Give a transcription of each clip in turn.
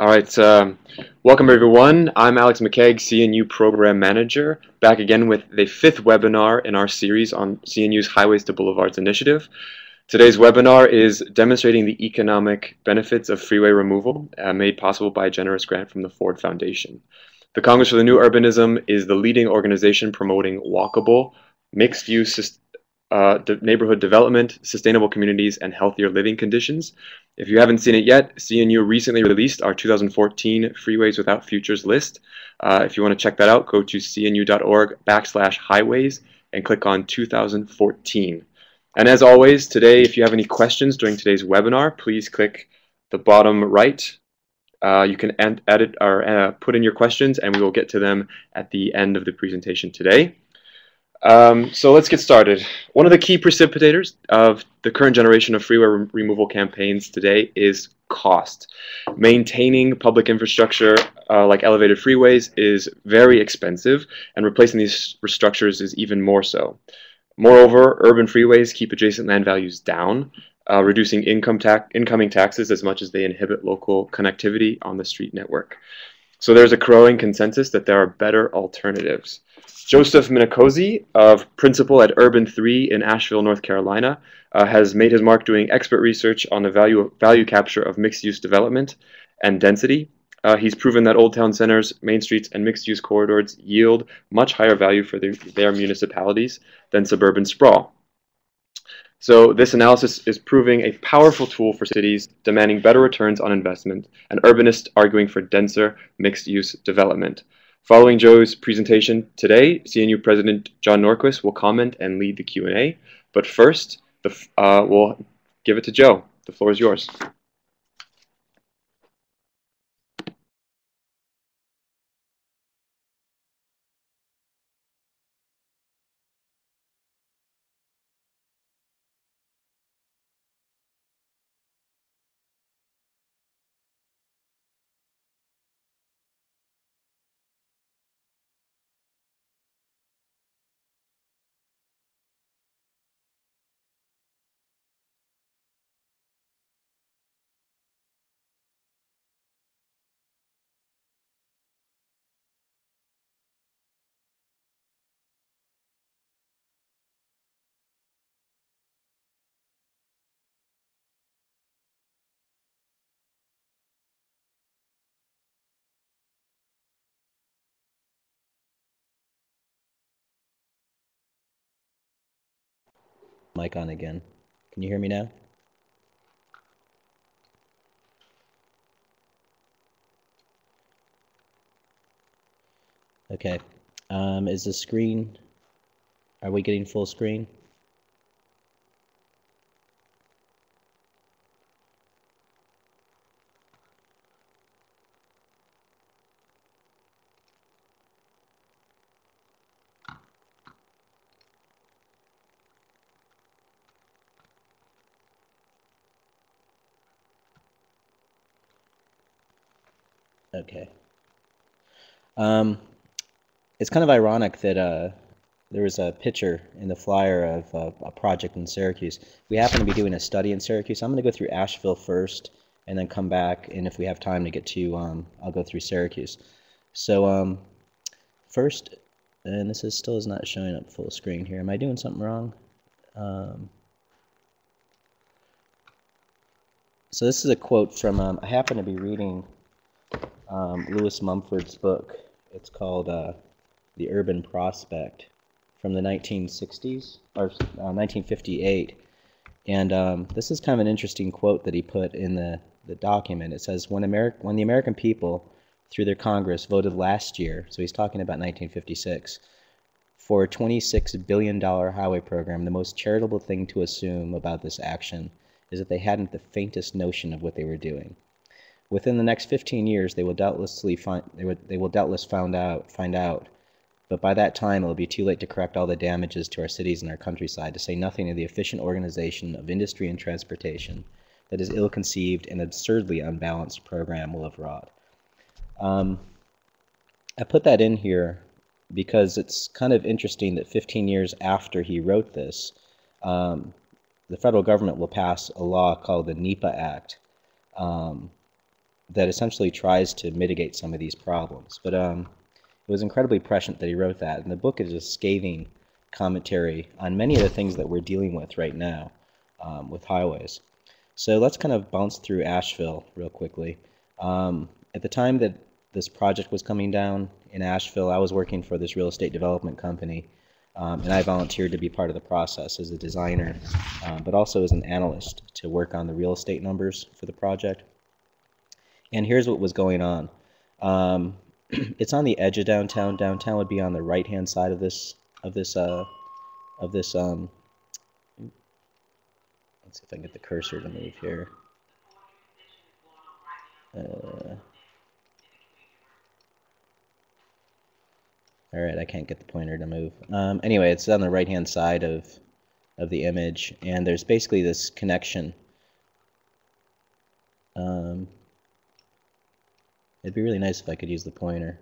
All right, welcome everyone. I'm Alex McKaig, CNU Program Manager, back again with the fifth webinar in our series on CNU's Highways to Boulevards initiative. Today's webinar is demonstrating the economic benefits of freeway removal made possible by a generous grant from the Ford Foundation. The Congress for the New Urbanism is the leading organization promoting walkable, mixed-use neighborhood development, sustainable communities, and healthier living conditions. If you haven't seen it yet, CNU recently released our 2014 Freeways Without Futures list. If you want to check that out, go to cnu.org/highways and click on 2014. And as always, today, if you have any questions during today's webinar, please click the bottom right. You can edit or put in your questions, and we will get to them at the end of the presentation today. So let's get started. One of the key precipitators of the current generation of freeway removal campaigns today is cost. Maintaining public infrastructure like elevated freeways is very expensive, and replacing these structures is even more so. Moreover, urban freeways keep adjacent land values down, reducing incoming taxes as much as they inhibit local connectivity on the street network. So there's a growing consensus that there are better alternatives. Joseph Minicozzi, of principal at Urban 3 in Asheville, North Carolina, has made his mark doing expert research on the value capture of mixed-use development and density. He's proven that old town centers, main streets, and mixed-use corridors yield much higher value for their municipalities than suburban sprawl. So this analysis is proving a powerful tool for cities demanding better returns on investment and urbanists arguing for denser mixed-use development. Following Joe's presentation today, CNU President John Norquist will comment and lead the Q&A. But first, we'll give it to Joe. The floor is yours. Mic on again. Can you hear me now? Okay. Is the screen? Are we getting full screen? Okay. It's kind of ironic that there was a picture in the flyer of a project in Syracuse. We happen to be doing a study in Syracuse. I'm going to go through Asheville first and then come back, and if we have time to get to, I'll go through Syracuse. So first, and this is still is not showing up full screen here. Am I doing something wrong? So this is a quote from, I happen to be reading Lewis Mumford's book. It's called The Urban Prospect from the 1960s, or 1958. And this is kind of an interesting quote that he put in the document. It says, when the American people, through their Congress, voted last year, so he's talking about 1956, for a $26 billion highway program, the most charitable thing to assume about this action is that they hadn't the faintest notion of what they were doing. Within the next 15 years, they will doubtlessly find out, but by that time it will be too late to correct all the damages to our cities and our countryside, to say nothing of the efficient organization of industry and transportation that is ill-conceived and absurdly unbalanced program will have wrought. I put that in here because it's kind of interesting that 15 years after he wrote this, the federal government will pass a law called the NEPA Act, that essentially tries to mitigate some of these problems. But it was incredibly prescient that he wrote that, and the book is a scathing commentary on many of the things that we're dealing with right now with highways. So let's kind of bounce through Asheville real quickly. At the time that this project was coming down in Asheville, I was working for this real estate development company, and I volunteered to be part of the process as a designer, but also as an analyst to work on the real estate numbers for the project. And here's what was going on. It's on the edge of downtown. Downtown would be on the right-hand side of this. Let's see if I can get the cursor to move here. All right, I can't get the pointer to move. Anyway, it's on the right-hand side of the image, and there's basically this connection. It'd be really nice if I could use the pointer.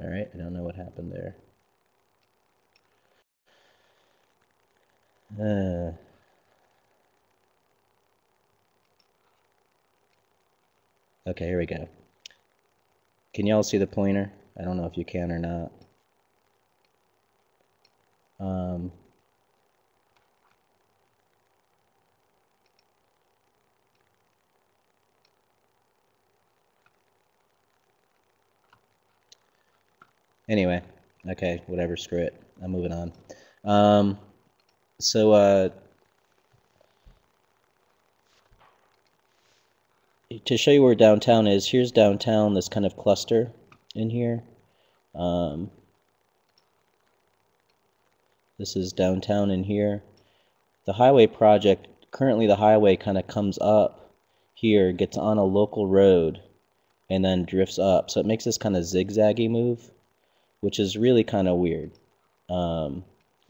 All right, I don't know what happened there. Okay, here we go. Can y'all see the pointer? I don't know if you can or not. Anyway, okay, whatever, screw it. I'm moving on. To show you where downtown is, here's downtown, this kind of cluster in here. This is downtown in here. The highway project, currently the highway kind of comes up here, gets on a local road, and then drifts up. So it makes this kind of zigzaggy move, which is really kind of weird that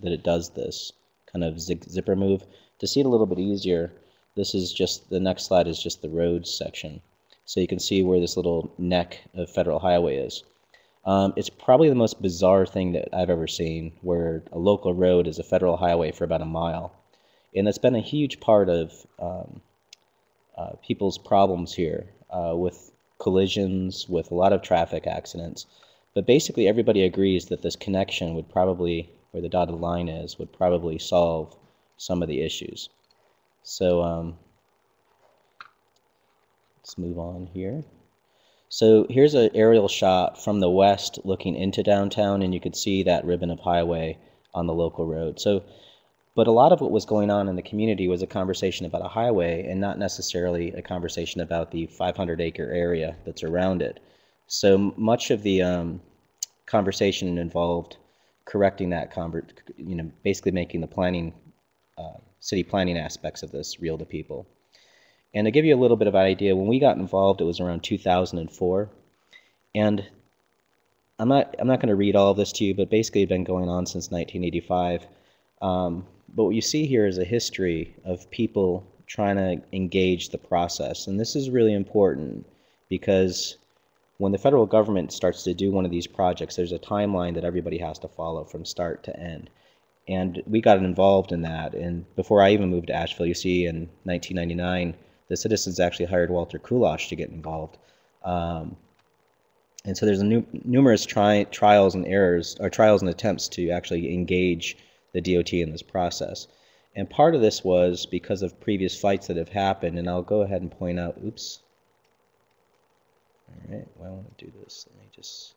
it does this kind of zipper move. To see it a little bit easier, this is just, the next slide is just the roads section. So you can see where this little neck of Federal Highway is. It's probably the most bizarre thing that I've ever seen, where a local road is a Federal Highway for about a mile. And that's been a huge part of people's problems here with collisions, with a lot of traffic accidents. But basically everybody agrees that this connection would probably, where the dotted line is, would probably solve some of the issues. So let's move on here. So here's an aerial shot from the west looking into downtown, and you could see that ribbon of highway on the local road. So, but a lot of what was going on in the community was a conversation about a highway and not necessarily a conversation about the 500-acre area that's around it. So much of the conversation involved correcting that, basically making the planning, city planning aspects of this real to people. And to give you a little bit of an idea, when we got involved, it was around 2004. And I'm not going to read all of this to you, but basically it's been going on since 1985. But what you see here is a history of people trying to engage the process. And this is really important because when the federal government starts to do one of these projects, there's a timeline that everybody has to follow from start to end. And we got involved in that. And before I even moved to Asheville, you see in 1999, the citizens actually hired Walter Kulosh to get involved. And so there's a numerous trials and errors, or trials and attempts to actually engage the DOT in this process. And part of this was because of previous fights that have happened. And I'll go ahead and point out, oops. All right, well, I want to do this. Let me just...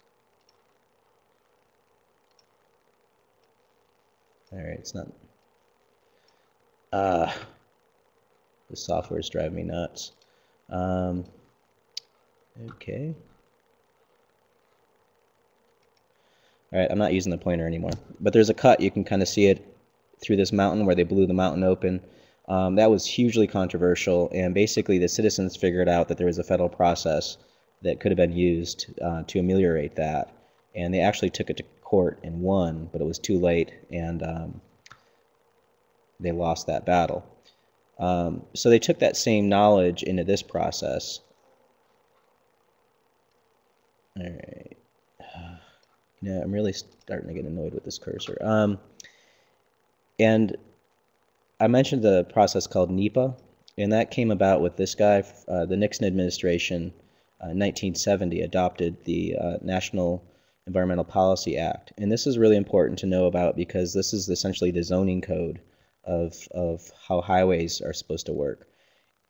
All right, it's not... the software is driving me nuts. Okay. All right, I'm not using the pointer anymore. But there's a cut. You can kind of see it through this mountain where they blew the mountain open. That was hugely controversial, and basically the citizens figured out that there was a federal process that could have been used to ameliorate that. And they actually took it to court and won, but it was too late, and they lost that battle. So they took that same knowledge into this process. All right. Yeah, I'm really starting to get annoyed with this cursor. And I mentioned the process called NEPA. And that came about with this guy. The Nixon administration, 1970, adopted the National Environmental Policy Act. And this is really important to know about because this is essentially the zoning code of how highways are supposed to work.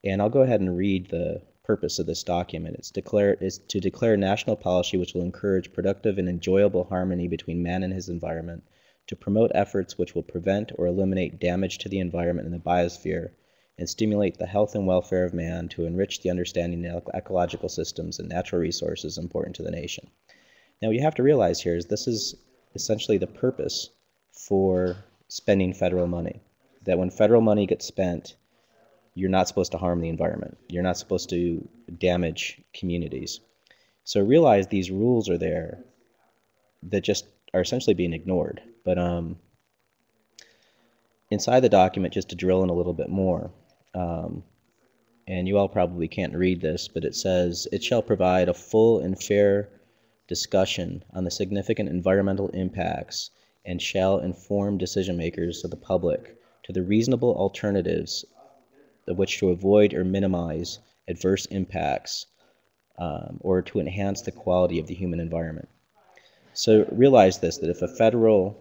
And I'll go ahead and read the purpose of this document. It's to declare national policy which will encourage productive and enjoyable harmony between man and his environment, to promote efforts which will prevent or eliminate damage to the environment and the biosphere, and stimulate the health and welfare of man, to enrich the understanding of ecological systems and natural resources important to the nation. Now, what you have to realize here is this is essentially the purpose for spending federal money, that when federal money gets spent, you're not supposed to harm the environment. You're not supposed to damage communities. So realize these rules are there that just are essentially being ignored. But inside the document, just to drill in a little bit more, and you all probably can't read this, but it says, it shall provide a full and fair discussion on the significant environmental impacts and shall inform decision makers of the public to the reasonable alternatives of which to avoid or minimize adverse impacts or to enhance the quality of the human environment. So realize this, that if a federal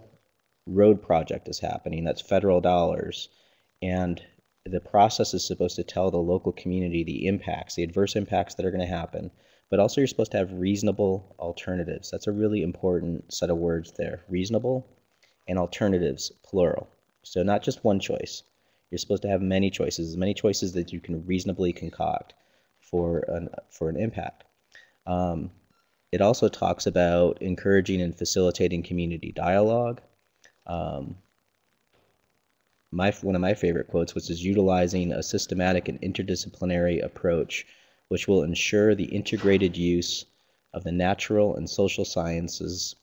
road project is happening, that's federal dollars, and the process is supposed to tell the local community the impacts, the adverse impacts that are going to happen, but also you're supposed to have reasonable alternatives. That's a really important set of words there, reasonable and alternatives, plural. So not just one choice. You're supposed to have many choices that you can reasonably concoct for an impact. It also talks about encouraging and facilitating community dialogue. One of my favorite quotes, which is utilizing a systematic and interdisciplinary approach, which will ensure the integrated use of the natural and social sciences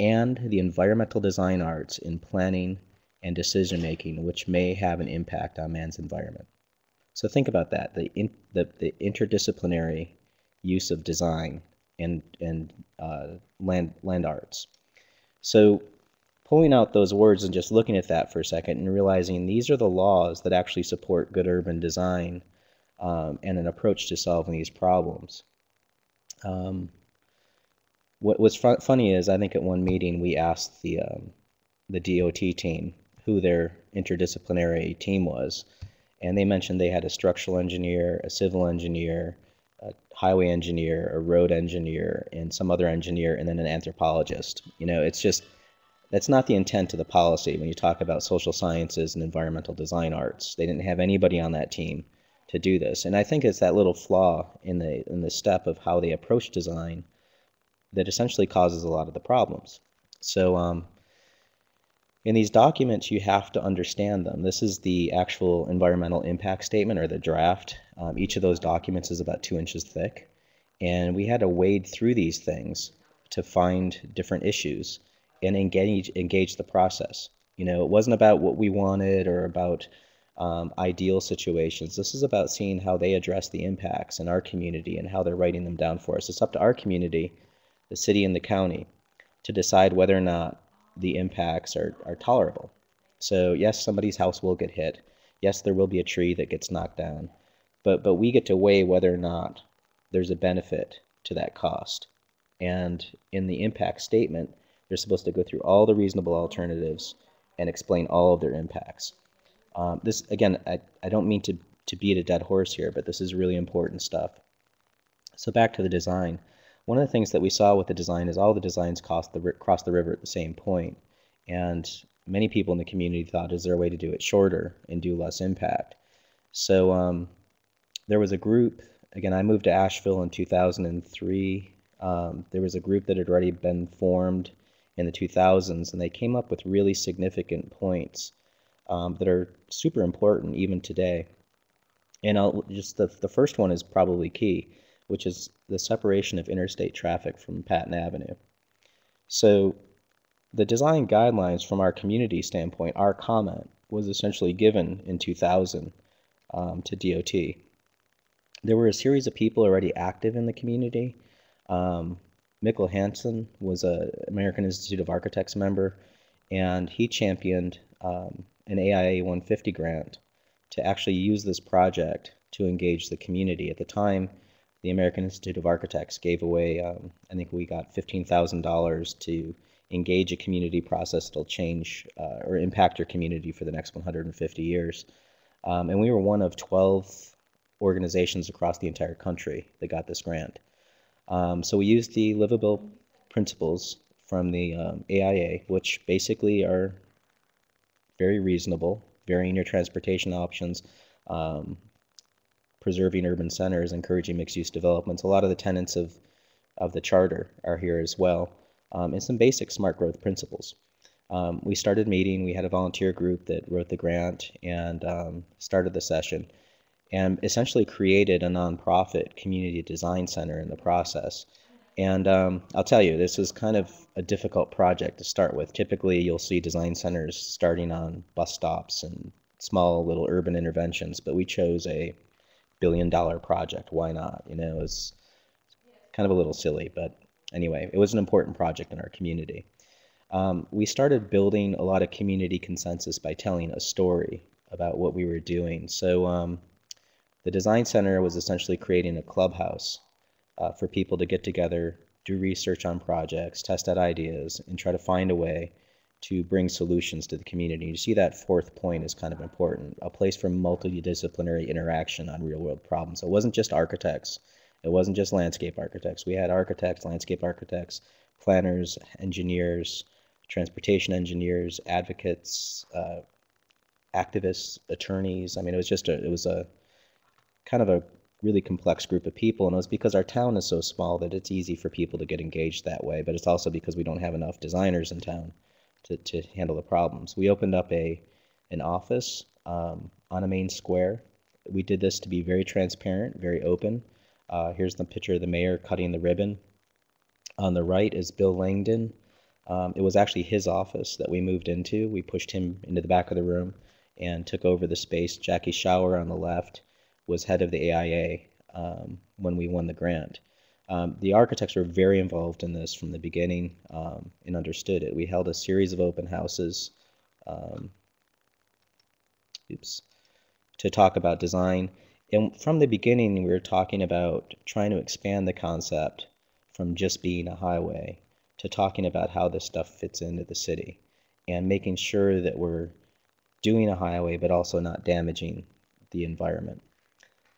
and the environmental design arts in planning and decision-making, which may have an impact on man's environment. So think about that, the interdisciplinary use of design and land arts. So pulling out those words and just looking at that for a second and realizing these are the laws that actually support good urban design and an approach to solving these problems. What's funny is, I think at one meeting we asked the DOT team who their interdisciplinary team was, and they mentioned they had a structural engineer, a civil engineer, a highway engineer, a road engineer, and some other engineer, and then an anthropologist. You know, it's just, that's not the intent of the policy when you talk about social sciences and environmental design arts. They didn't have anybody on that team to do this, and I think it's that little flaw in the step of how they approach design that essentially causes a lot of the problems. So in these documents, you have to understand them. This is the actual environmental impact statement, or the draft. Each of those documents is about 2 inches thick, and we had to wade through these things to find different issues and engage the process. You know, it wasn't about what we wanted or about ideal situations. This is about seeing how they address the impacts in our community and how they're writing them down for us. It's up to our community, the city and the county, to decide whether or not the impacts are tolerable. So yes, somebody's house will get hit. Yes, there will be a tree that gets knocked down. But we get to weigh whether or not there's a benefit to that cost. And in the impact statement, they're supposed to go through all the reasonable alternatives and explain all of their impacts. This, again, I don't mean to beat a dead horse here, but this is really important stuff. So back to the design. One of the things that we saw with the design is all the designs cross the river at the same point. And many people in the community thought, is there a way to do it shorter and do less impact? So there was a group, again, I moved to Asheville in 2003. There was a group that had already been formed in the 2000s, and they came up with really significant points that are super important even today. And the first one is probably key, which is the separation of interstate traffic from Patton Avenue. So the design guidelines from our community standpoint, our comment was essentially given in 2000 to DOT. There were a series of people already active in the community. Mikkel Hansen was an American Institute of Architects member, and he championed an AIA 150 grant to actually use this project to engage the community. At the time, the American Institute of Architects gave away, I think we got $15,000 to engage a community process that'll change or impact your community for the next 150 years. And we were one of 12 organizations across the entire country that got this grant. So we used the livable principles from the AIA, which basically are very reasonable, varying your transportation options, preserving urban centers, encouraging mixed-use developments. A lot of the tenets of the charter are here as well, and some basic smart growth principles. We started meeting. We had a volunteer group that wrote the grant and started the session, and essentially created a nonprofit community design center in the process. And I'll tell you, this was kind of a difficult project to start with. Typically, you'll see design centers starting on bus stops and small little urban interventions, but we chose a billion-dollar project. Why not? You know, it's kind of a little silly, but anyway, it was an important project in our community. We started building a lot of community consensus by telling a story about what we were doing. So the design center was essentially creating a clubhouse for people to get together, do research on projects, test out ideas, and try to find a way to bring solutions to the community. You see that fourth point is kind of important, a place for multidisciplinary interaction on real-world problems. It wasn't just architects. It wasn't just landscape architects. We had architects, landscape architects, planners, engineers, transportation engineers, advocates, activists, attorneys. I mean, it was just a, it was a kind of a really complex group of people, and it was because our town is so small that it's easy for people to get engaged that way, but it's also because we don't have enough designers in town to handle the problems. We opened up an office on a main square. We did this to be very transparent, very open. Here's the picture of the mayor cutting the ribbon. On the right is Bill Langdon. It was actually his office that we moved into. We pushed him into the back of the room and took over the space. Jackie Schauer on the left was head of the AIA when we won the grant. The architects were very involved in this from the beginning and understood it. We held a series of open houses to talk about design. And from the beginning, we were talking about trying to expand the concept from just being a highway to talking about how this stuff fits into the city and making sure that we're doing a highway but also not damaging the environment,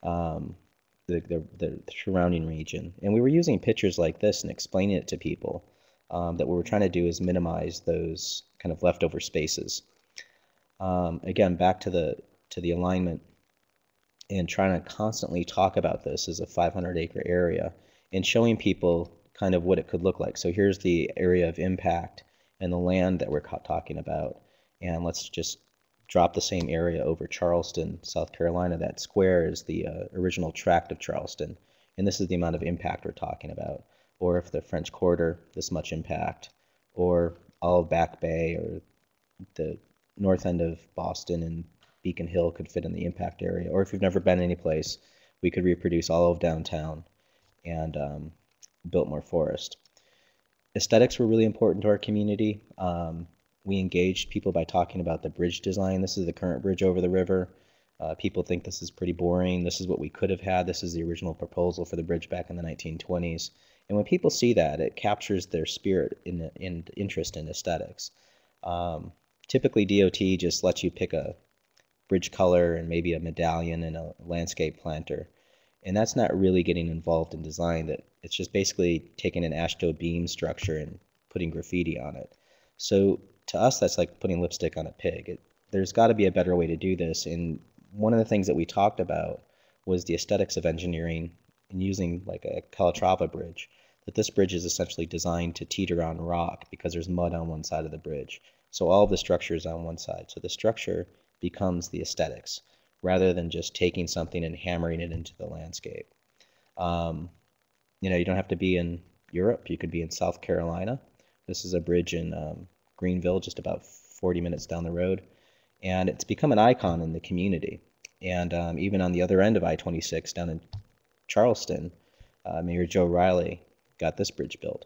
the surrounding region. And we were using pictures like this and explaining it to people that what we're trying to do is minimize those kind of leftover spaces. Again, back to the alignment and trying to constantly talk about this as a 500-acre area and showing people kind of what it could look like. So here's the area of impact and the land that we're talking about. And let's just drop the same area over Charleston, South Carolina. That square is the original tract of Charleston, and this is the amount of impact we're talking about. Or if the French Quarter, this much impact, or all of Back Bay or the north end of Boston and Beacon Hill could fit in the impact area. Or if you've never been any place, we could reproduce all of downtown and Biltmore Forest. Aesthetics were really important to our community. We engaged people by talking about the bridge design. This is the current bridge over the river. People think this is pretty boring. This is what we could have had. This is the original proposal for the bridge back in the 1920s. And when people see that, it captures their spirit in interest in aesthetics. Typically, DOT just lets you pick a bridge color and maybe a medallion and a landscape planter. And that's not really getting involved in design. That it's just basically taking an AASHTO beam structure and putting graffiti on it. So to us, that's like putting lipstick on a pig. There's got to be a better way to do this, and one of the things that we talked about was the aesthetics of engineering and using like a Calatrava bridge, that this bridge is essentially designed to teeter on rock because there's mud on one side of the bridge. So all of the structure is on one side. So the structure becomes the aesthetics rather than just taking something and hammering it into the landscape. You know, you don't have to be in Europe. You could be in South Carolina. This is a bridge in Greenville, just about 40 minutes down the road, and it's become an icon in the community. And even on the other end of I-26 down in Charleston, Mayor Joe Riley got this bridge built.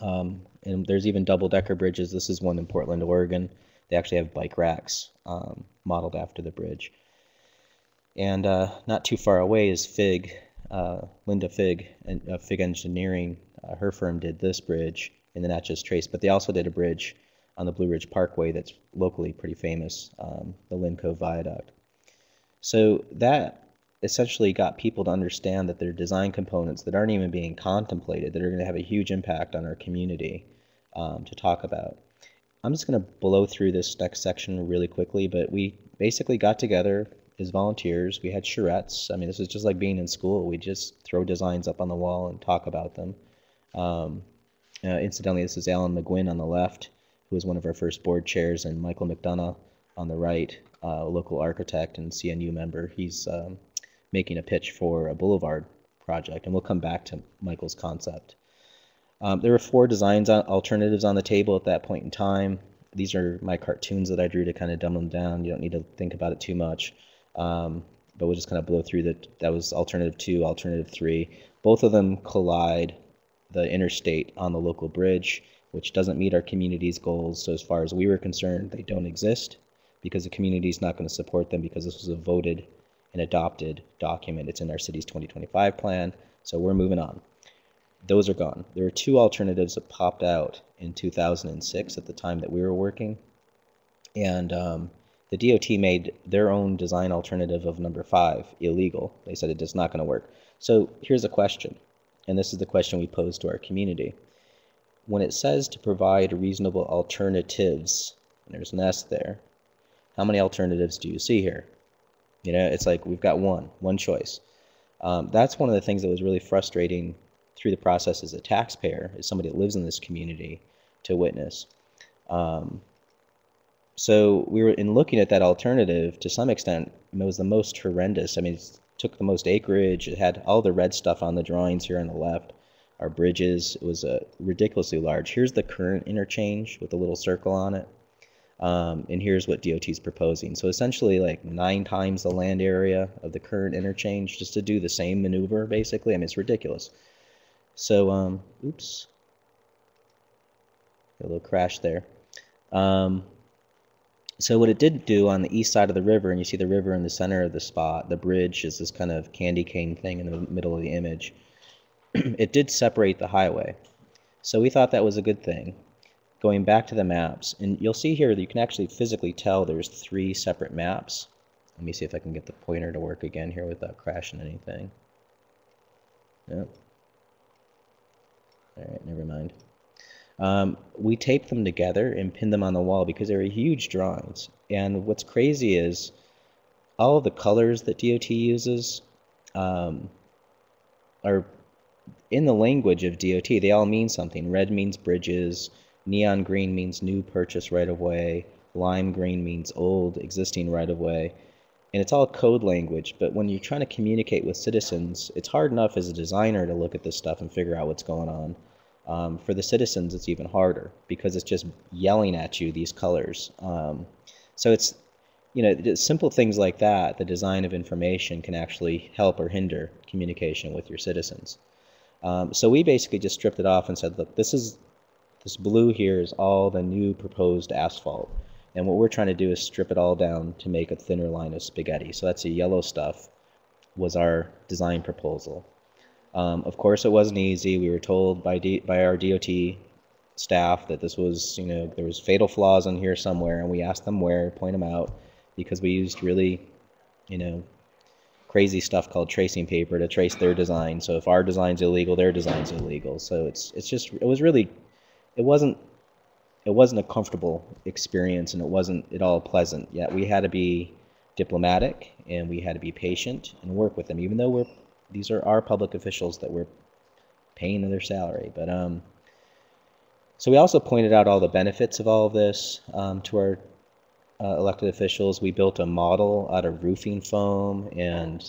And there's even double-decker bridges. This is one in Portland, Oregon. They actually have bike racks modeled after the bridge. And not too far away is Figg, Linda Figg, and Figg Engineering. Her firm did this bridge in the Natchez Trace, but they also did a bridge on the Blue Ridge Parkway that's locally pretty famous, the Lynn Cove Viaduct. So that essentially got people to understand that there are design components that aren't even being contemplated that are going to have a huge impact on our community to talk about. I'm just going to blow through this next section really quickly, but we basically got together as volunteers. We had charrettes. I mean, this is just like being in school. We just throw designs up on the wall and talk about them. Incidentally, this is Alan McGuinn on the left, who was one of our first board chairs, and Michael McDonough on the right, a local architect and CNU member. He's making a pitch for a boulevard project, and we'll come back to Michael's concept. There were four designs alternatives on the table at that point in time. These are my cartoons that I drew to kind of dumb them down. You don't need to think about it too much, but we'll just kind of blow through that. That was alternative 2, alternative 3. Both of them collide the interstate on the local bridge, which doesn't meet our community's goals. So as far as we were concerned, they don't exist because the community is not going to support them because this was a voted and adopted document. It's in our city's 2025 plan, so we're moving on. Those are gone. There were two alternatives that popped out in 2006 at the time that we were working. And the DOT made their own design alternative of number 5 illegal. They said it's not going to work. So here's a question, and this is the question we pose to our community. When it says to provide reasonable alternatives, and there's an S there, how many alternatives do you see here? You know, it's like we've got one choice. That's one of the things that was really frustrating through the process as a taxpayer, as somebody that lives in this community, to witness. So we were in looking at that alternative to some extent. It was the most horrendous. I mean, it took the most acreage. It had all the red stuff on the drawings here on the left. Our bridges, it was ridiculously large. Here's the current interchange with a little circle on it. And here's what DOT is proposing. So essentially like 9 times the land area of the current interchange just to do the same maneuver, basically. I mean, it's ridiculous. So, oops, a little crash there. So what it did do on the east side of the river, and you see the river in the center of the spot, the bridge is this kind of candy cane thing in the middle of the image. It did separate the highway. So we thought that was a good thing. Going back to the maps, and you'll see here that you can actually physically tell there's 3 separate maps. Let me see if I can get the pointer to work again here without crashing anything. Yep. All right, never mind. We taped them together and pinned them on the wall because they were huge drawings. And what's crazy is all of the colors that DOT uses are in the language of DOT. They all mean something. Red means bridges. Neon green means new purchase right-of-way. Lime green means old, existing right-of-way. And it's all code language, but when you're trying to communicate with citizens, it's hard enough as a designer to look at this stuff and figure out what's going on. For the citizens, it's even harder because it's just yelling at you these colors. So it's, you know, simple things like that, the design of information can actually help or hinder communication with your citizens. So we basically just stripped it off and said, look, this blue here is all the new proposed asphalt. And what we're trying to do is strip it all down to make a thinner line of spaghetti. So that's the yellow stuff was our design proposal. Of course, it wasn't easy. We were told by our DOT staff that this was, you know, there was fatal flaws in here somewhere, and we asked them where, point them out, because we used really, you know, crazy stuff called tracing paper to trace their design. So if our design's illegal, their design's illegal. So it's just, it was really, it wasn't a comfortable experience, and it wasn't at all pleasant. Yet we had to be diplomatic, and we had to be patient and work with them, even though these are our public officials that we're paying their salary. But so we also pointed out all the benefits of all of this to our elected officials. We built a model out of roofing foam and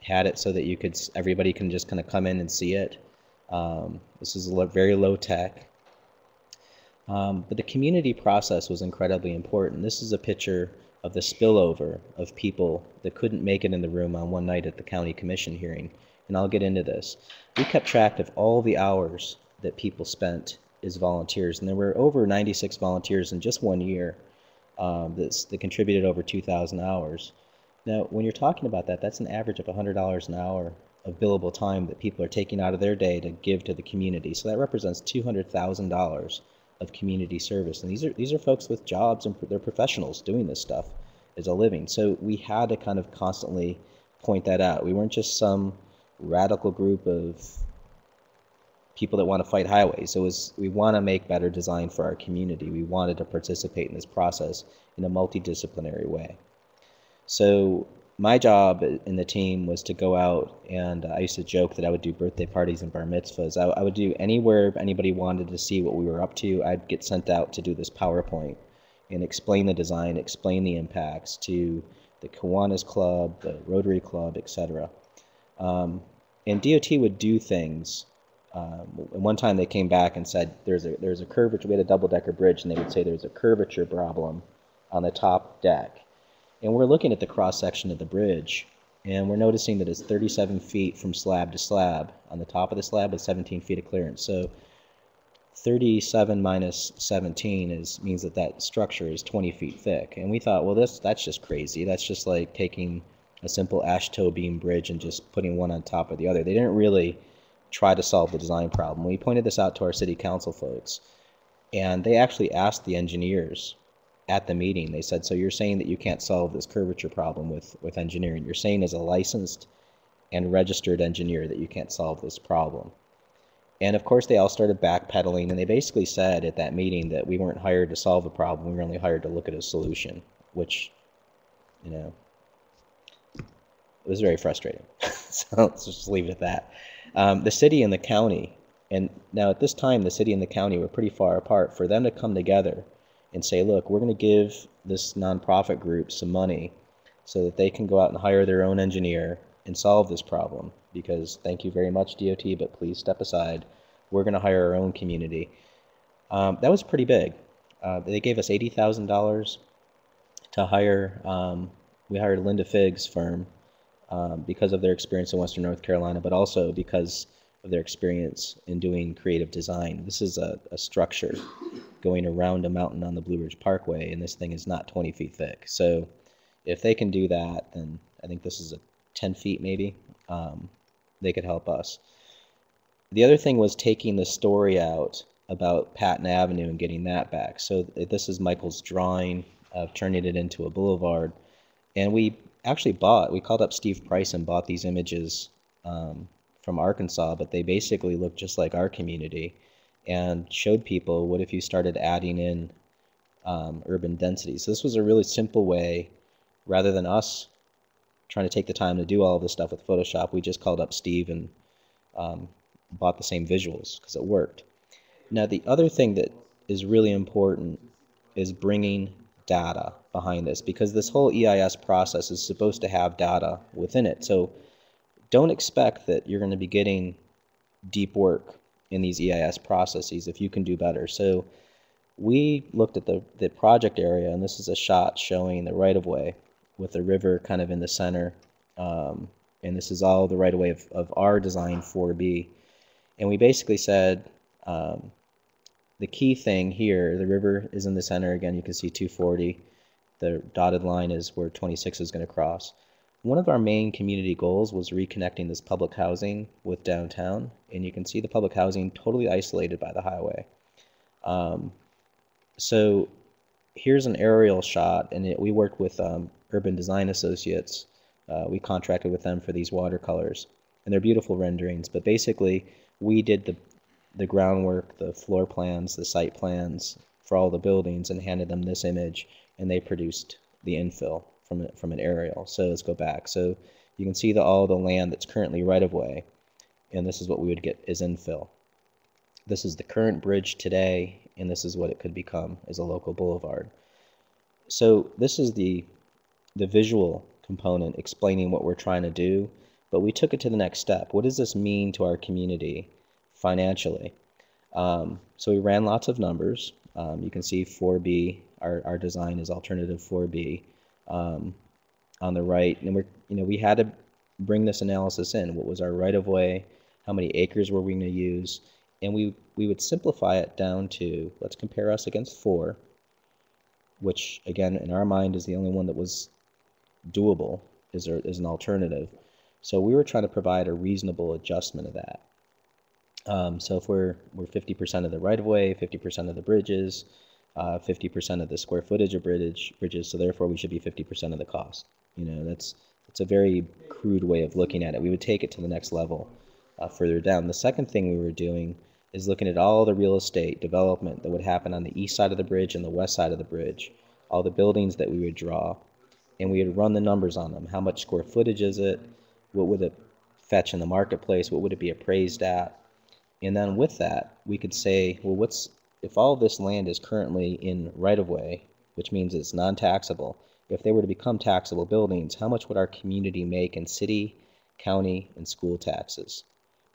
had it so that you could everybody can just kind of come in and see it. This is very low tech. But the community process was incredibly important. This is a picture of the spillover of people that couldn't make it in the room on one night at the county commission hearing, and I'll get into this. We kept track of all the hours that people spent as volunteers, and there were over 96 volunteers in just one year that contributed over 2,000 hours Now, when you're talking about that, that's an average of $100 an hour of billable time that people are taking out of their day to give to the community. So that represents $200,000 of community service. And these are folks with jobs, and they're professionals doing this stuff as a living. So we had to kind of constantly point that out. We weren't just some radical group of people that want to fight highways. It was, we want to make better design for our community. We wanted to participate in this process in a multidisciplinary way. So my job in the team was to go out, and I used to joke that I would do birthday parties and bar mitzvahs. I would do anywhere anybody wanted to see what we were up to. I'd get sent out to do this PowerPoint and explain the design, explain the impacts to the Kiwanis Club, the Rotary Club, etc. And DOT would do things. And one time they came back and said, there's a curvature. We had a double-decker bridge, and they would say there's a curvature problem on the top deck. And we're looking at the cross-section of the bridge, and we're noticing that it's 37 feet from slab to slab. On the top of the slab with 17 feet of clearance. So 37 minus 17 means that that structure is 20 feet thick. And we thought, well, that's just crazy. That's just like taking a simple AASHTO beam bridge and just putting one on top of the other. They didn't really try to solve the design problem. We pointed this out to our city council folks, and they actually asked the engineers at the meeting. They said, so you're saying that you can't solve this curvature problem with engineering. You're saying as a licensed and registered engineer that you can't solve this problem. And of course they all started backpedaling, and they basically said at that meeting that we weren't hired to solve a problem, we were only hired to look at a solution, which, you know, it was very frustrating. So let's just leave it at that. The city and the county, and now at this time the city and the county were pretty far apart, for them to come together and say, look, we're going to give this nonprofit group some money so that they can go out and hire their own engineer and solve this problem, because thank you very much, DOT, but please step aside. We're going to hire our own community. That was pretty big. They gave us $80,000 to hire. We hired Linda Figg's firm because of their experience in Western North Carolina, but also because of their experience in doing creative design. This is a structure going around a mountain on the Blue Ridge Parkway, and this thing is not 20 feet thick. So if they can do that, then I think this is a 10 feet maybe. They could help us. The other thing was taking the story out about Patton Avenue and getting that back. So this is Michael's drawing of turning it into a boulevard. And we actually we called up Steve Price and bought these images from Arkansas, but they basically looked just like our community, and showed people, what if you started adding in urban density? So this was a really simple way, rather than us trying to take the time to do all of this stuff with Photoshop, we just called up Steve and bought the same visuals, because it worked. Now the other thing that is really important is bringing data behind this, because this whole EIS process is supposed to have data within it. So don't expect that you're going to be getting deep work in these EIS processes if you can do better. So we looked at the project area, and this is a shot showing the right-of-way with the river kind of in the center. And this is all the right-of-way of our design 4B. And we basically said the key thing here, the river is in the center. Again, you can see 240. The dotted line is where 26 is going to cross. One of our main community goals was reconnecting this public housing with downtown, and you can see the public housing totally isolated by the highway. So here's an aerial shot, and we worked with Urban Design Associates. We contracted with them for these watercolors, and they're beautiful renderings, but basically we did the groundwork, the floor plans, the site plans for all the buildings, and handed them this image, and they produced the infill from an aerial. So let's go back. So you can see all the land that's currently right-of-way, and this is what we would get as infill. This is the current bridge today, and this is what it could become as a local boulevard. So this is the visual component explaining what we're trying to do, but we took it to the next step. What does this mean to our community financially? So we ran lots of numbers. You can see 4B, our design is alternative 4B. On the right, and we had to bring this analysis in. What was our right-of-way? How many acres were we going to use? And we would simplify it down to, let's compare us against 4, which again in our mind is the only one that was doable is an alternative. So we were trying to provide a reasonable adjustment of that. So if we're 50% of the right-of-way, 50% of the bridges, 50% of the square footage of bridges, so therefore we should be 50% of the cost. You know, that's a very crude way of looking at it. We would take it to the next level further down. The second thing we were doing is looking at all the real estate development that would happen on the east side of the bridge and the west side of the bridge, all the buildings that we would draw, and we would run the numbers on them. How much square footage is it? What would it fetch in the marketplace? What would it be appraised at? And then with that, we could say, well, what's if all this land is currently in right-of-way, which means it's non-taxable, if they were to become taxable buildings, how much would our community make in city, county, and school taxes?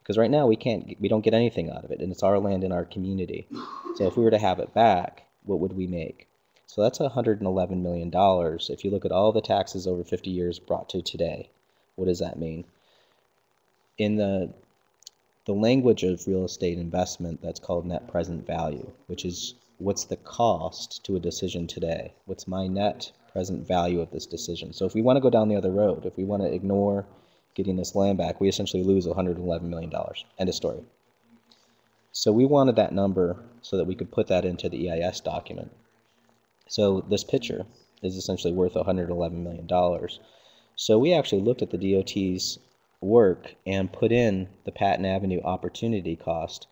Because right now we don't get anything out of it, and it's our land in our community. So if we were to have it back, what would we make? So that's $111 million. If you look at all the taxes over 50 years brought to today, what does that mean? In the language of real estate investment, that's called net present value, which is what's the cost to a decision today? What's my net present value of this decision? So if we want to go down the other road, if we want to ignore getting this land back, we essentially lose $111 million. End of story. So we wanted that number so that we could put that into the EIS document. So this picture is essentially worth $111 million. So we actually looked at the DOT's work and put in the Patton Avenue opportunity cost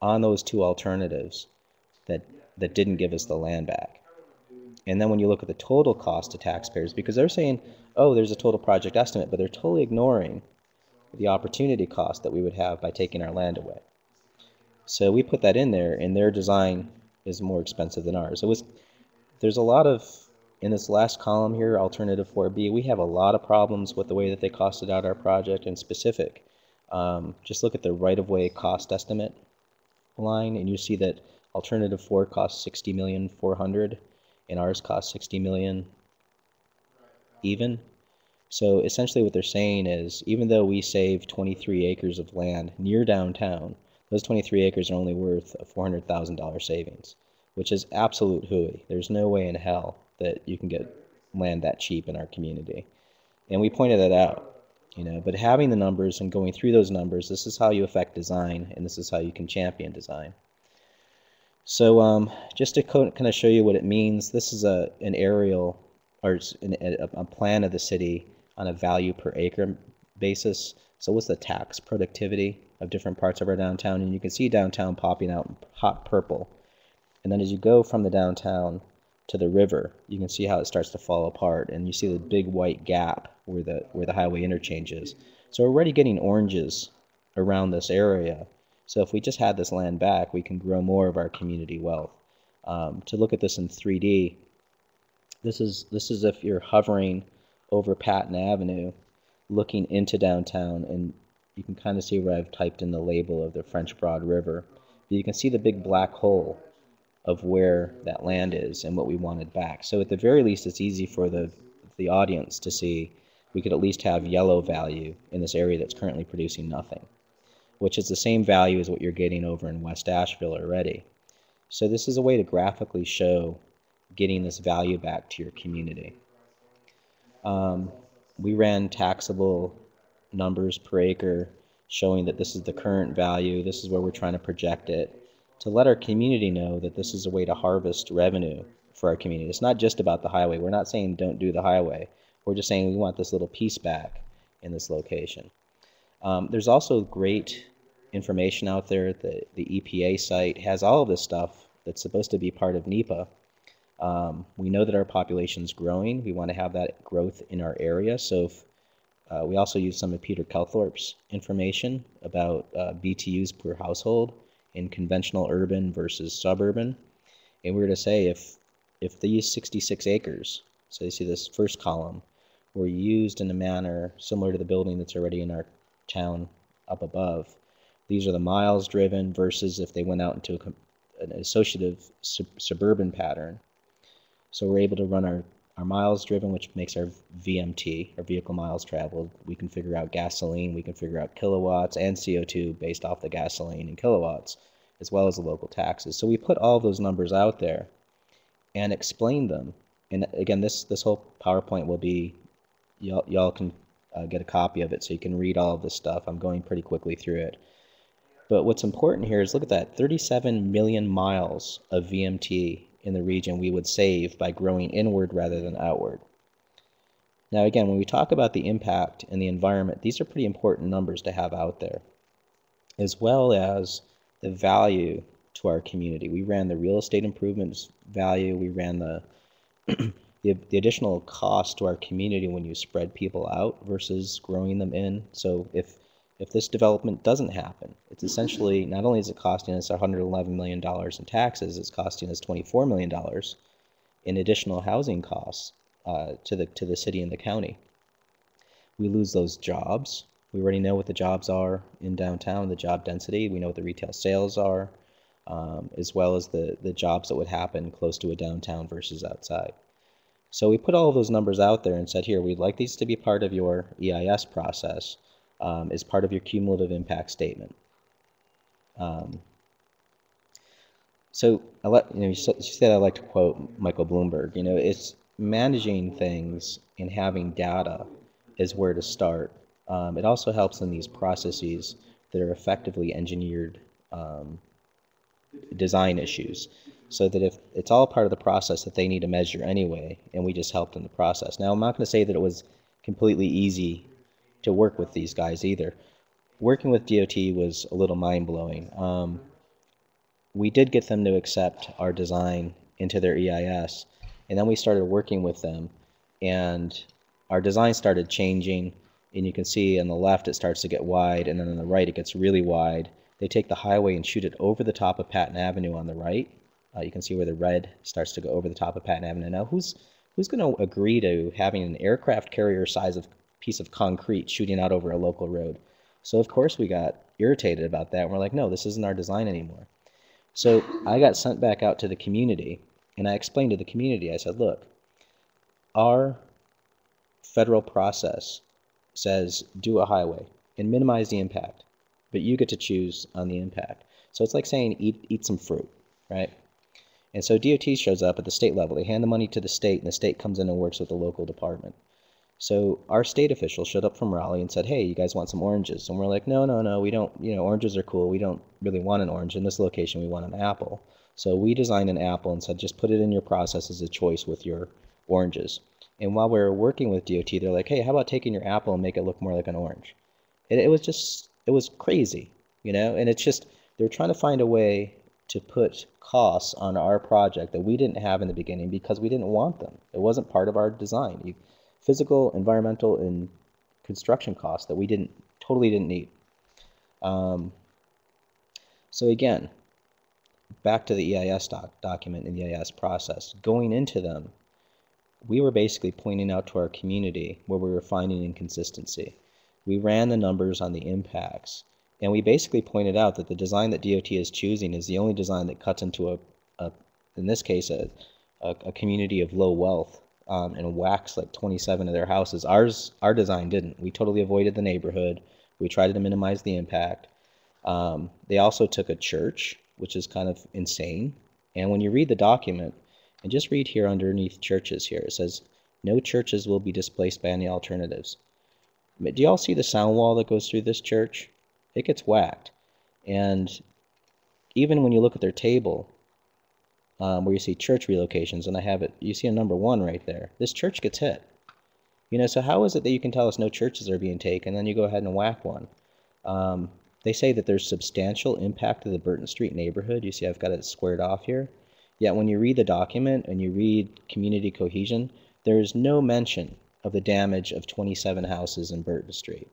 on those two alternatives that didn't give us the land back. And then when you look at the total cost to taxpayers, because they're saying, oh, there's a total project estimate, but they're totally ignoring the opportunity cost that we would have by taking our land away. So we put that in there, and their design is more expensive than ours. There's a lot of, in this last column here, Alternative 4B, we have a lot of problems with the way that they costed out our project in specific. Just look at the right-of-way cost estimate line, and you see that Alternative 4 costs $60,400,000, and ours costs $60 million even. So essentially what they're saying is, even though we save 23 acres of land near downtown, those 23 acres are only worth a $400,000 savings, which is absolute hooey. There's no way in hell that you can get land that cheap in our community. And we pointed that out, you know, but having the numbers and going through those numbers, this is how you affect design, and this is how you can champion design. So just to kind of show you what it means, this is an aerial, or a plan of the city on a value per acre basis. So what's the tax productivity of different parts of our downtown? And you can see downtown popping out in hot purple. And then as you go from the downtown to the river, you can see how it starts to fall apart, and you see the big white gap where the highway interchange is. So we're already getting oranges around this area. So if we just had this land back, we can grow more of our community wealth. To look at this in 3D, this is if you're hovering over Patton Avenue, looking into downtown, and you can kind of see where I've typed in the label of the French Broad River. But you can see the big black hole of where that land is and what we wanted back. So at the very least, it's easy for the audience to see. We could at least have yellow value in this area that's currently producing nothing, which is the same value as what you're getting over in West Asheville already. So this is a way to graphically show getting this value back to your community. We ran taxable numbers per acre, showing that this is the current value, this is where we're trying to project it, to let our community know that this is a way to harvest revenue for our community. It's not just about the highway. We're not saying don't do the highway. We're just saying we want this little piece back in this location. There's also great information out there. The EPA site has all of this stuff that's supposed to be part of NEPA. We know that our population's growing. We want to have that growth in our area. So if, we also use some of Peter Calthorpe's information about BTUs per household in conventional urban versus suburban. And we're to say if these 66 acres, so you see this first column, were used in a manner similar to the building that's already in our town up above, these are the miles driven versus if they went out into an associative suburban pattern. So we're able to run our miles driven, which makes our VMT, our vehicle miles traveled. We can figure out gasoline, we can figure out kilowatts and CO2 based off the gasoline and kilowatts, as well as the local taxes. So we put all those numbers out there and explain them. And again, this whole PowerPoint will be y'all can get a copy of it so you can read all of this stuff. I'm going pretty quickly through it. But what's important here is look at that, 37 million miles of VMT in the region we would save by growing inward rather than outward. Now again, when we talk about the impact and the environment, these are pretty important numbers to have out there, as well as the value to our community. We ran the real estate improvements value, we ran the additional cost to our community when you spread people out versus growing them in. So if this development doesn't happen, it's essentially, not only is it costing us $111 million in taxes, it's costing us $24 million in additional housing costs to the city and the county. We lose those jobs. We already know what the jobs are in downtown, the job density. We know what the retail sales are, as well as the jobs that would happen close to a downtown versus outside. So we put all of those numbers out there and said, here, we'd like these to be part of your EIS process. Is part of your cumulative impact statement. So I you said I like to quote Michael Bloomberg. You know, it's managing things and having data is where to start. It also helps in these processes that are effectively engineered design issues, so that if it's all part of the process that they need to measure anyway, and we just helped in the process. Now I'm not going to say that it was completely easy to work with these guys either. Working with DOT was a little mind-blowing. We did get them to accept our design into their EIS, and then we started working with them, and our design started changing, and you can see on the left it starts to get wide, and then on the right it gets really wide. They take the highway and shoot it over the top of Patton Avenue on the right. You can see where the red starts to go over the top of Patton Avenue. Now who's going to agree to having an aircraft carrier size of piece of concrete shooting out over a local road? So of course we got irritated about that, and we're like, no, this isn't our design anymore. So I got sent back out to the community, and I explained to the community, I said, look, our federal process says do a highway and minimize the impact, but you get to choose on the impact. So it's like saying eat some fruit, right? And so DOT shows up at the state level, they hand the money to the state, and the state comes in and works with the local department. So our state officials showed up from Raleigh and said, hey, you guys want some oranges? And we're like, no, no, no, we don't, you know, oranges are cool. We don't really want an orange. In this location, we want an apple. So we designed an apple and said, just put it in your process as a choice with your oranges. And while we were working with DOT, they're like, hey, how about taking your apple and make it look more like an orange? It was just, it was crazy, you know, and it's just, they're trying to find a way to put costs on our project that we didn't have in the beginning because we didn't want them. It wasn't part of our design. Physical, environmental, and construction costs that we totally didn't need. So again, back to the EIS document and the EIS process. Going into them, we were basically pointing out to our community where we were finding inconsistency. We ran the numbers on the impacts, and we basically pointed out that the design that DOT is choosing is the only design that cuts into in this case, a community of low wealth. And waxed like 27 of their houses. Our design didn't. We totally avoided the neighborhood. We tried to minimize the impact. They also took a church, which is kind of insane. And when you read the document, and just read here underneath churches here, it says, no churches will be displaced by any alternatives. But do you all see the sound wall that goes through this church? It gets whacked. And even when you look at their table, where you see church relocations, and I have it, you see a number 1 right there. This church gets hit. You know, so how is it that you can tell us no churches are being taken, and then you go ahead and whack one? They say that there's substantial impact to the Burton Street neighborhood. You see I've got it squared off here. Yet when you read the document and you read community cohesion, there is no mention of the damage of 27 houses in Burton Street.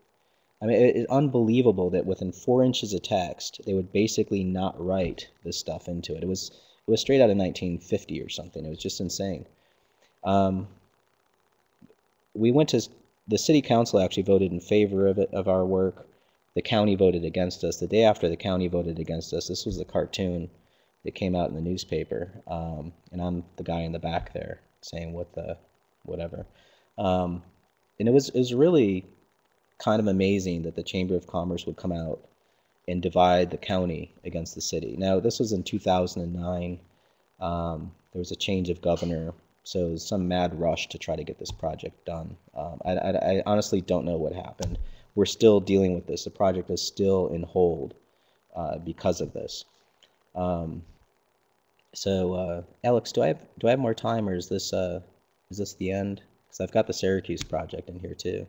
I mean, it's unbelievable that within 4 inches of text, they would basically not write this stuff into it. It was straight out of 1950 or something. It was just insane. We went to the city council, actually voted in favor of it, of our work. The county voted against us. The day after, the county voted against us. This was the cartoon that came out in the newspaper, and I'm the guy in the back there saying what the whatever. And it was really kind of amazing that the Chamber of Commerce would come out and divide the county against the city. Now, this was in 2009. There was a change of governor, So some mad rush to try to get this project done. I honestly don't know what happened. We're still dealing with this. The project is still in hold because of this. Alex, do I have more time, or is this the end? Because I've got the Syracuse project in here too.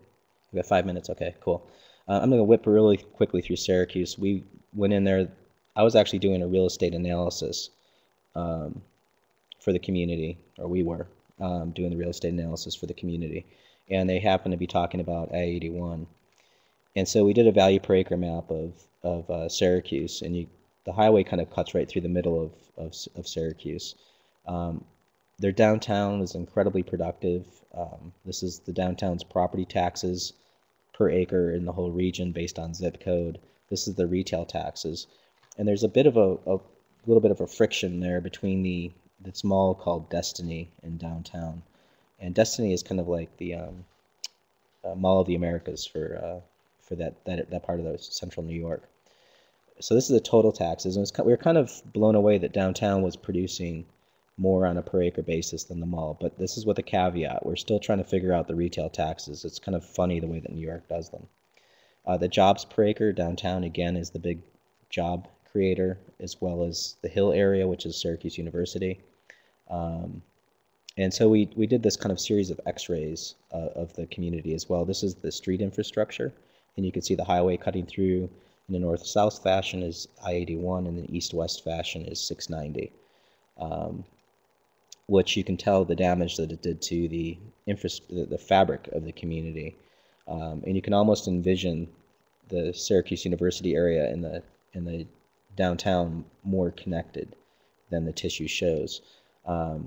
I've got 5 minutes. Okay, cool. I'm going to whip really quickly through Syracuse. We went in there. I was actually doing a real estate analysis for the community, or we were doing the real estate analysis for the community, and they happened to be talking about I-81. And so we did a value per acre map of Syracuse, and the highway kind of cuts right through the middle of Syracuse. Their downtown is incredibly productive. This is the downtown's property taxes per acre in the whole region based on zip code. This is the retail taxes. And there's a little bit of a friction there between it's mall called Destiny and downtown. And Destiny is kind of like the Mall of the Americas for that part of central New York. So this is the total taxes, and we were kind of blown away that downtown was producing more on a per acre basis than the mall. But this is with a caveat: we're still trying to figure out the retail taxes. It's kind of funny the way that New York does them. The jobs per acre, downtown again is the big job creator, as well as the Hill area, which is Syracuse University. And so we did this kind of series of x-rays of the community as well. This is the street infrastructure, and you can see the highway cutting through. In the north-south fashion is I-81, and the east-west fashion is 690, which you can tell the damage that it did to the fabric of the community. And you can almost envision the Syracuse University area and the downtown more connected than the tissue shows. Now,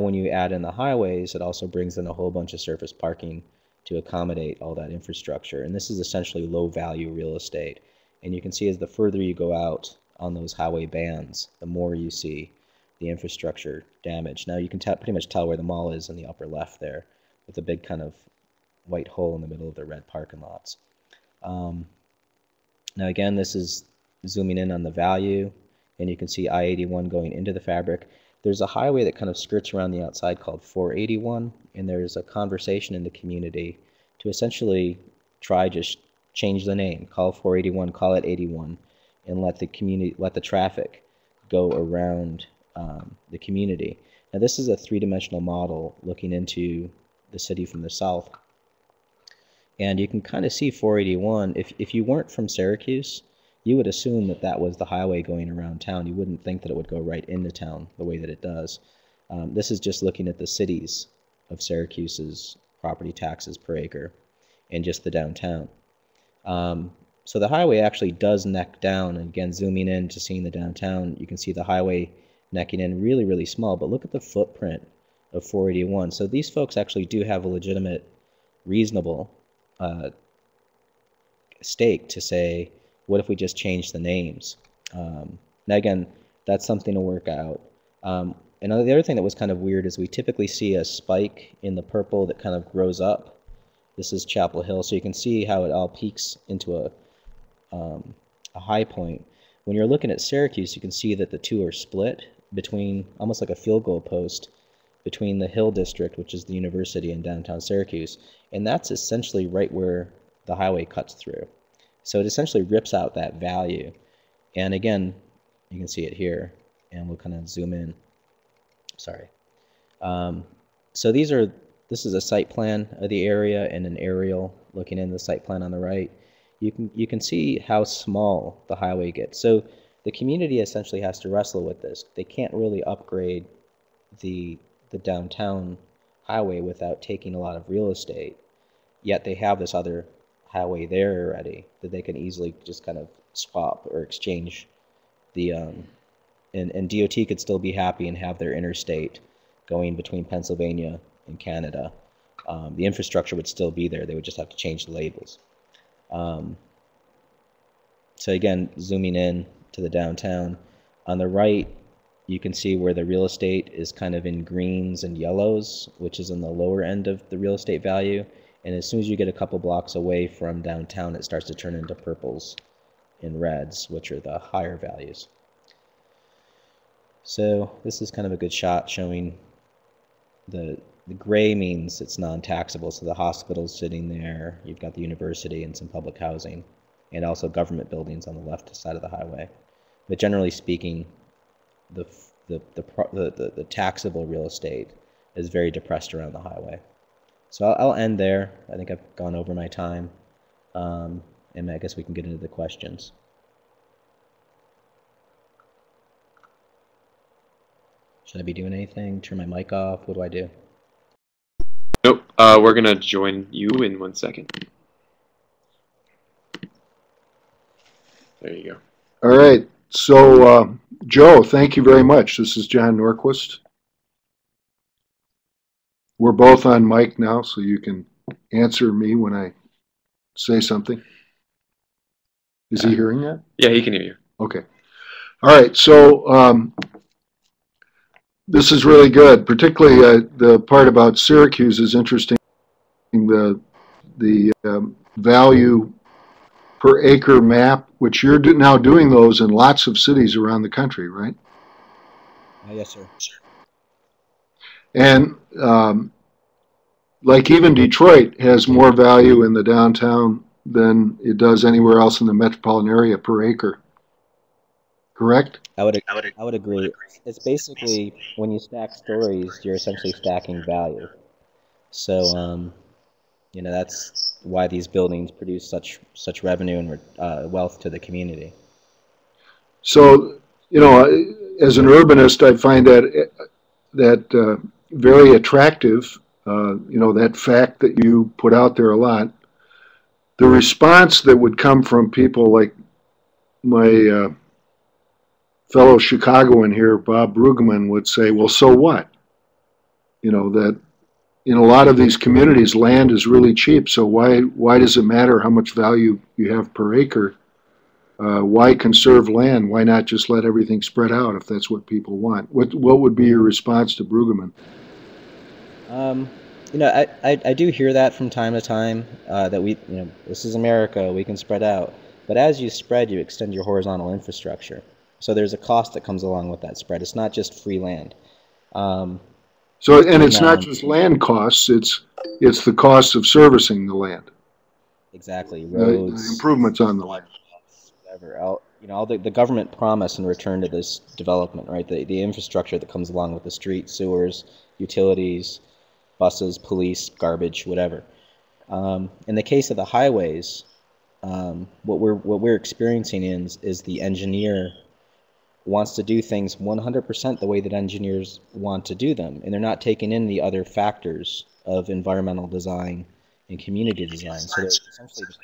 when you add in the highways, it also brings in a whole bunch of surface parking to accommodate all that infrastructure. And this is essentially low-value real estate. And you can see as the further you go out on those highway bands, the more you see the infrastructure damage. Now you can pretty much tell where the mall is in the upper left there, with a big kind of white hole in the middle of the red parking lots. Now again, this is zooming in on the value, and you can see I-81 going into the fabric. There's a highway that kind of skirts around the outside called 481, and there's a conversation in the community to essentially try just change the name, call 481, call it 81, and let the traffic go around the community. Now this is a three-dimensional model looking into the city from the south, and you can kind of see 481. If you weren't from Syracuse, you would assume that that was the highway going around town. You wouldn't think that it would go right into town the way that it does. This is just looking at the cities of Syracuse's property taxes per acre and just the downtown. So the highway actually does neck down, and again, zooming in to seeing the downtown, you can see the highway necking in really, really small, but look at the footprint of 481. So these folks actually do have a legitimate, reasonable stake to say, what if we just change the names? Now again, that's something to work out. And the other thing that was kind of weird is we typically see a spike in the purple that kind of grows up. This is Chapel Hill, so you can see how it all peaks into a high point. When you're looking at Syracuse, you can see that the two are split between, almost like a field goal post, between the Hill District, which is the university, and downtown Syracuse. And that's essentially right where the highway cuts through. So it essentially rips out that value. And again, you can see it here, and we'll kind of zoom in. Sorry. So these are... This is a site plan of the area and an aerial looking in the site plan on the right. You can see how small the highway gets. So the community essentially has to wrestle with this. They can't really upgrade the downtown highway without taking a lot of real estate. Yet they have this other highway there already that they can easily just kind of swap or exchange the and DOT could still be happy and have their interstate going between Pennsylvania in Canada. The infrastructure would still be there. They would just have to change the labels. So again, zooming in to the downtown. On the right, you can see where the real estate is kind of in greens and yellows, which is in the lower end of the real estate value. And as soon as you get a couple blocks away from downtown, it starts to turn into purples and reds, which are the higher values. So this is kind of a good shot showing The gray means it's non-taxable, so the hospital's sitting there, you've got the university and some public housing, and also government buildings on the left side of the highway. But generally speaking, the taxable real estate is very depressed around the highway. So I'll end there. I think I've gone over my time, and I guess we can get into the questions. Should I be doing anything? Turn my mic off? What do I do? Nope. We're going to join you in 1 second. There you go. All right. So, Joe, thank you very much. This is John Norquist. We're both on mic now, so you can answer me when I say something. Is he hearing that? Yeah, he can hear you. Okay. All right. So, this is really good. Particularly the part about Syracuse is interesting. The value per acre map, which you're now doing those in lots of cities around the country, right? Yes, sir. And like even Detroit has more value in the downtown than it does anywhere else in the metropolitan area per acre. Correct? I would agree. It's basically when you stack stories, you're essentially stacking value. So, you know, that's why these buildings produce such revenue and wealth to the community. So, you know, as an urbanist, I find that very attractive. You know, that fact that you put out there a lot. The response that would come from people like my fellow Chicagoan here, Bob Brueggemann, would say, well, so what? You know, that in a lot of these communities, land is really cheap, so why does it matter how much value you have per acre? Why conserve land? Why not just let everything spread out if that's what people want? What would be your response to Brueggemann? You know, I do hear that from time to time, that we, you know, this is America, we can spread out. But as you spread, you extend your horizontal infrastructure. So there's a cost that comes along with that spread. It's not just free land. So, and it's not just land costs. It's the cost of servicing the land. Exactly. Roads, the improvements on the land. Whatever. You know, all the government promise in return to this development, right? The infrastructure that comes along with the streets, sewers, utilities, buses, police, garbage, whatever. In the case of the highways, what we're experiencing is the engineer wants to do things 100% the way that engineers want to do them, and they're not taking in the other factors of environmental design and community design. So essentially,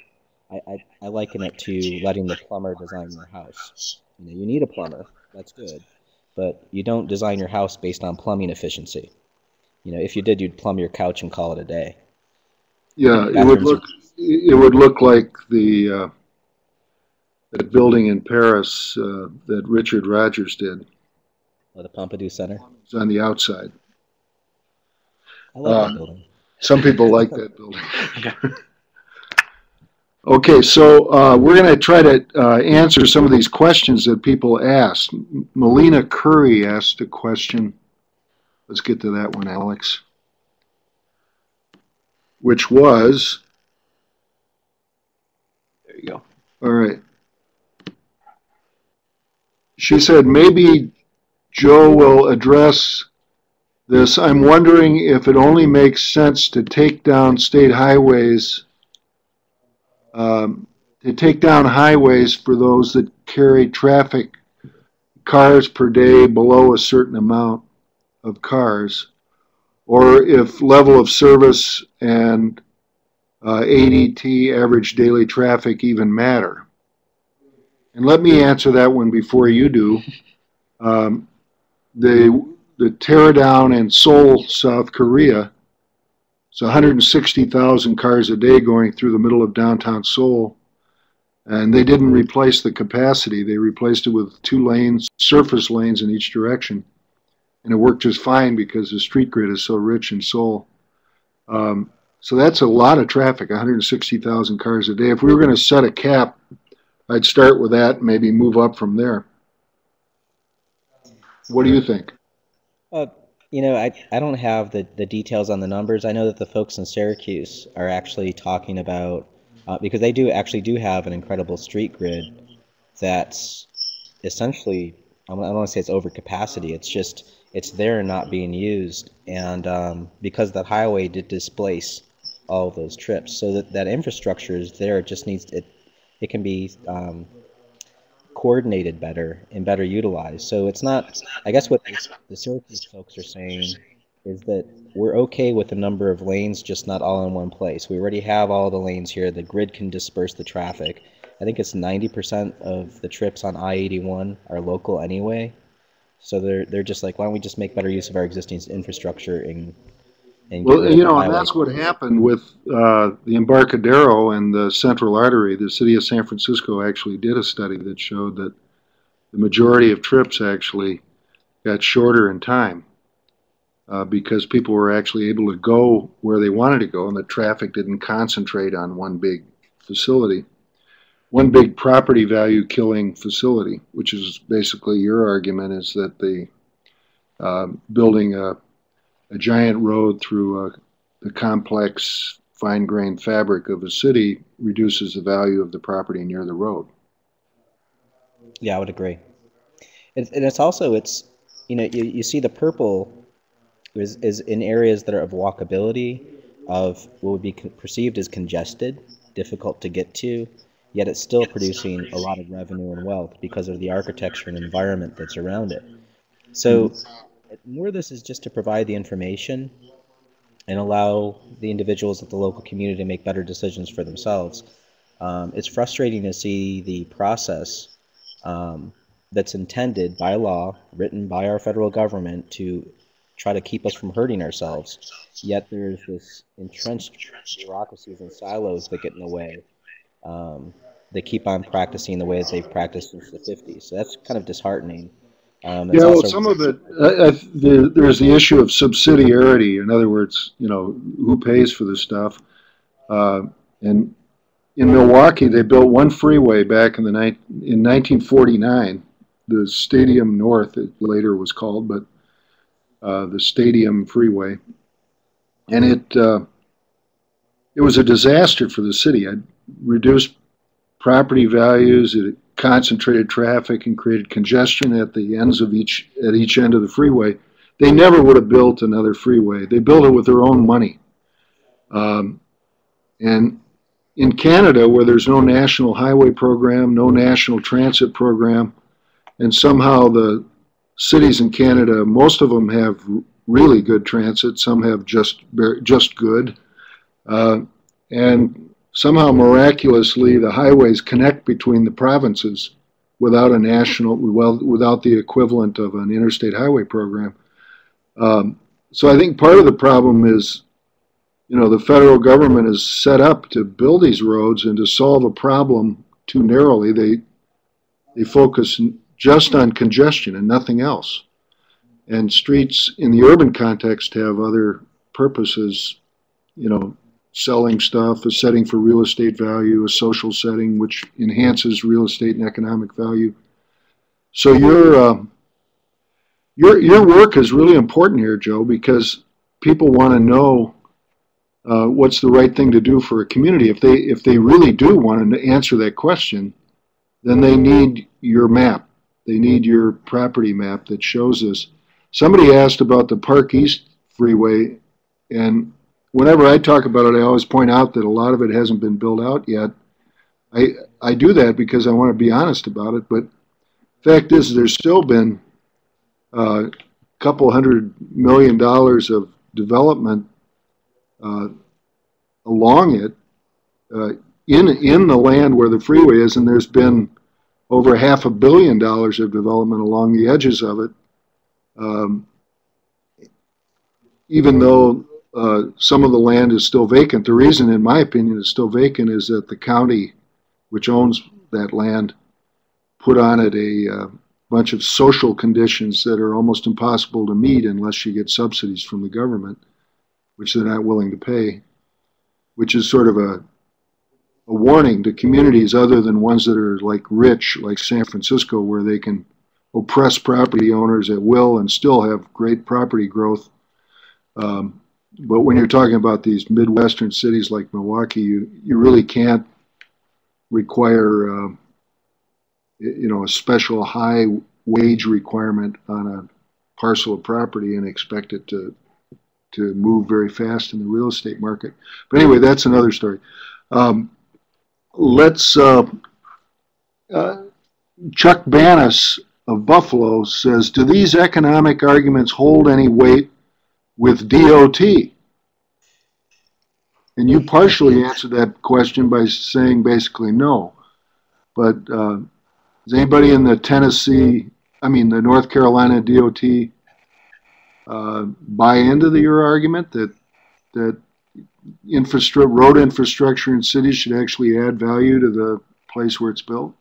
I liken it to letting the plumber design your house. You know, you need a plumber, that's good, but you don't design your house based on plumbing efficiency. You know, if you did, you'd plumb your couch and call it a day. Yeah, it would look like the that building in Paris that Richard Rogers did. Oh, the Pompidou Center? It's on the outside. I love that building. Some people like that building. Okay, so we're going to try to answer some of these questions that people asked. Melina Curry asked a question. Let's get to that one, Alex. Which was... There you go. All right. She said, maybe Joe will address this. I'm wondering if it only makes sense to take down state highways, for those that carry traffic, cars per day below a certain amount of cars, or if level of service and ADT, average daily traffic, even matter. And let me answer that one before you do. The teardown in Seoul, South Korea, it's 160,000 cars a day going through the middle of downtown Seoul, and they didn't replace the capacity. They replaced it with two lanes, surface lanes in each direction, and it worked just fine because the street grid is so rich in Seoul. So that's a lot of traffic, 160,000 cars a day. If we were going to set a cap, I'd start with that and maybe move up from there. What do you think? You know, I don't have the details on the numbers. I know that the folks in Syracuse are actually talking about, because they do have an incredible street grid that's essentially, I don't want to say it's over capacity, it's just, it's there and not being used. And because that highway did displace all those trips. So that infrastructure is there, it just needs, it can be coordinated better and better utilized. So it's not, I guess what the Syracuse folks are saying is that we're okay with the number of lanes, just not all in one place. We already have all the lanes here. The grid can disperse the traffic. I think it's 90% of the trips on I-81 are local anyway. So they're just like, why don't we just make better use of our existing infrastructure and well, you know, and that's what happened with the Embarcadero and the Central Artery. The city of San Francisco actually did a study that showed that the majority of trips actually got shorter in time because people were actually able to go where they wanted to go, and the traffic didn't concentrate on one big facility, one big property value killing facility, which is basically your argument is that the building a giant road through the complex fine-grained fabric of a city reduces the value of the property near the road. Yeah, I would agree. And it's also, it's, you know, you see the purple is in areas that are of walkability, of what would be perceived as congested, difficult to get to, yet it's still producing a lot of revenue and wealth because of the architecture and environment that's around it. So more of this is just to provide the information and allow the individuals at the local community to make better decisions for themselves. It's frustrating to see the process that's intended by law, written by our federal government to try to keep us from hurting ourselves, yet there's this entrenched bureaucracies and silos that get in the way. They keep on practicing the ways they've practiced since the 50s, so that's kind of disheartening. Yeah, well, some of it, there's the issue of subsidiarity. In other words, you know, who pays for this stuff? And in Milwaukee, they built one freeway back in 1949. The Stadium North, it later was called, but the Stadium Freeway. And it was a disaster for the city. It reduced property values. It concentrated traffic and created congestion at the ends of each end of the freeway. They never would have built another freeway. They built it with their own money. And in Canada, where there's no national highway program, no national transit program, and somehow the cities in Canada, most of them have really good transit. Some have just good, and somehow, miraculously, the highways connect between the provinces without a national, well, without the equivalent of an interstate highway program. So I think part of the problem is, you know, the federal government is set up to build these roads and to solve a problem too narrowly. They focus just on congestion and nothing else. And streets in the urban context have other purposes, you know, selling stuff, a setting for real estate value, a social setting which enhances real estate and economic value. So your work is really important here, Joe, because people want to know what's the right thing to do for a community. If they really do want to answer that question, then they need your map. They need your property map that shows this. Somebody asked about the Park East Freeway, and whenever I talk about it, I always point out that a lot of it hasn't been built out yet. I do that because I want to be honest about it, but the fact is there's still been a couple $100 million of development along it in the land where the freeway is, and there's been over $500 million of development along the edges of it, even though some of the land is still vacant. The reason, in my opinion, it's still vacant is that the county, which owns that land, put on it a bunch of social conditions that are almost impossible to meet unless you get subsidies from the government, which they're not willing to pay, which is sort of a warning to communities other than ones that are like rich, like San Francisco, where they can oppress property owners at will and still have great property growth. But when you're talking about these Midwestern cities like Milwaukee, you really can't require a special high wage requirement on a parcel of property and expect it to move very fast in the real estate market. But anyway, that's another story. Chuck Banis of Buffalo says, do these economic arguments hold any weight with DOT? And you partially answered that question by saying basically no. But is anybody in the the North Carolina DOT buy into your argument that road infrastructure in cities should actually add value to the place where it's built?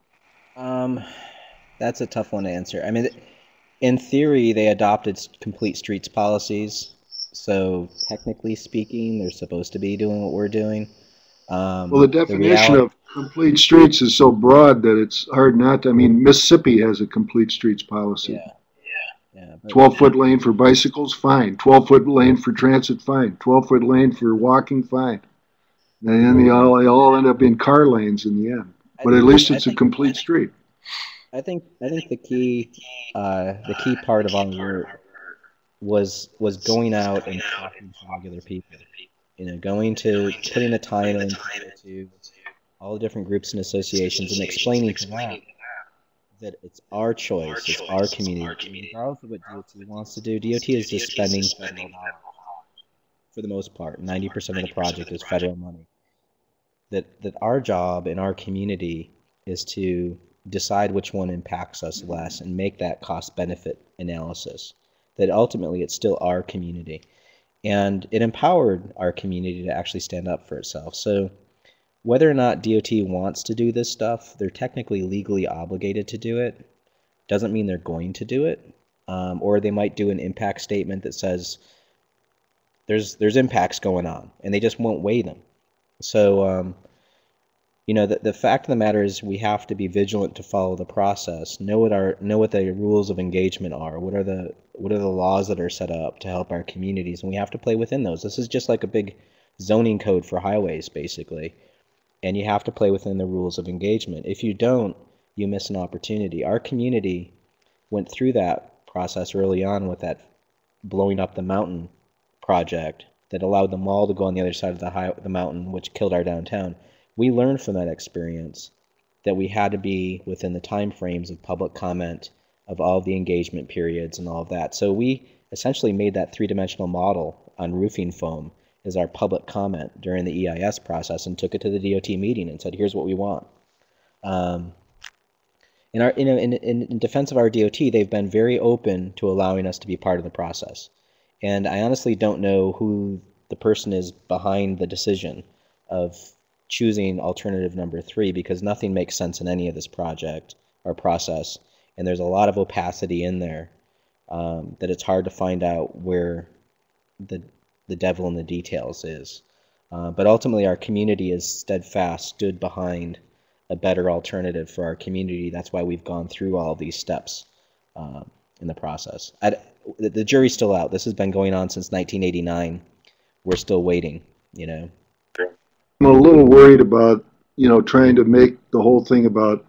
That's a tough one to answer. I mean, in theory, they adopted complete streets policies, so technically speaking, they're supposed to be doing what we're doing. Well, the definition of complete streets is so broad that it's hard not to. I mean, Mississippi has a complete streets policy. Yeah. 12-foot lane for bicycles, fine. 12-foot lane for transit, fine. 12-foot lane for walking, fine. And then they all end up in car lanes in the end. But at least it's a complete street. I think the key part of all the work was going out and talking to regular people. You know, putting the time in to all the different groups and associations and explaining to them that it's our choice, it's our community. Regardless of what DOT wants to do, DOT is just spending federal money for the most part. 90% of the project is federal money. That our job in our community is to decide which one impacts us less and make that cost-benefit analysis. That ultimately it's still our community. And it empowered our community to actually stand up for itself. So whether or not DOT wants to do this stuff, they're technically legally obligated to do it. Doesn't mean they're going to do it. Or they might do an impact statement that says there's impacts going on, and they just won't weigh them. So, the fact of the matter is we have to be vigilant to follow the process, know what the rules of engagement are, what are the laws that are set up to help our communities, and we have to play within those. This is just like a big zoning code for highways, basically. And you have to play within the rules of engagement. If you don't, you miss an opportunity. Our community went through that process early on with that blowing up the mountain project that allowed the mall to go on the other side of the mountain, which killed our downtown. We learned from that experience that we had to be within the time frames of public comment, of all the engagement periods and all of that. So we essentially made that three-dimensional model on roofing foam as our public comment during the EIS process and took it to the DOT meeting and said, here's what we want. In defense of our DOT, they've been very open to allowing us to be part of the process. And I honestly don't know who the person is behind the decision of choosing alternative number 3, because nothing makes sense in any of this project or process. And there's a lot of opacity in there that it's hard to find out where the devil in the details is. But ultimately, our community is steadfast, stood behind a better alternative for our community. That's why we've gone through all these steps in the process. The jury's still out. This has been going on since 1989. We're still waiting, you know. I'm a little worried about, trying to make the whole thing about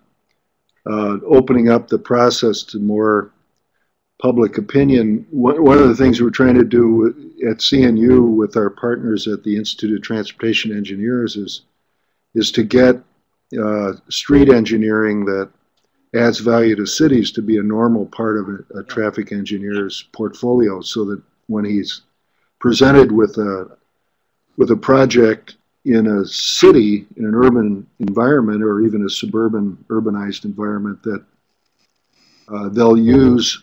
opening up the process to more public opinion. One of the things we're trying to do at CNU with our partners at the Institute of Transportation Engineers is to get street engineering that adds value to cities to be a normal part of a traffic engineer's portfolio, so that when he's presented with a project in a city, in an urban environment or even a suburban urbanized environment, that they'll use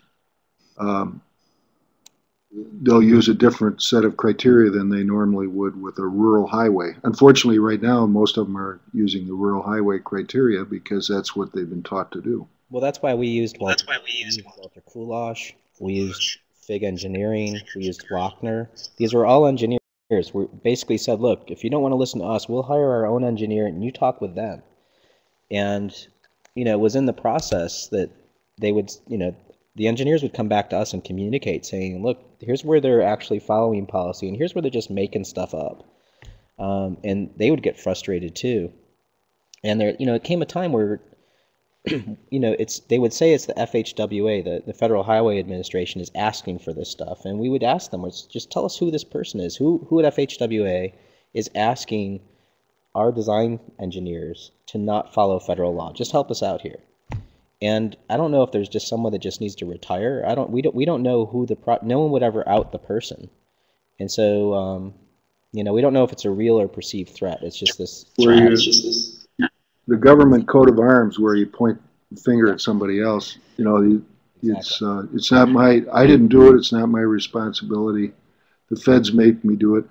a different set of criteria than they normally would with a rural highway. Unfortunately, right now, most of them are using the rural highway criteria because that's what they've been taught to do. Well, that's why we used Walter Kulosh. We used Figg Engineering. We used Lochner. These were all engineers. We basically said, look, if you don't want to listen to us, we'll hire our own engineer and you talk with them. And, it was in the process that they would, the engineers would come back to us and communicate saying, look, here's where they're actually following policy and here's where they're just making stuff up. And they would get frustrated too. And there, you know, it came a time where, you know, they would say it's the FHWA, the Federal Highway Administration, is asking for this stuff. And we would ask them, just tell us who this person is, who at FHWA is asking our design engineers to not follow federal law. Just help us out here. And I don't know if there's just someone that just needs to retire. We don't know who the no one would ever out the person. And so, you know, we don't know if it's a real or perceived threat. It's just this. The government coat of arms, where you point the finger at somebody else. You know, exactly. It's not my. I didn't do it. It's not my responsibility. The feds make me do it.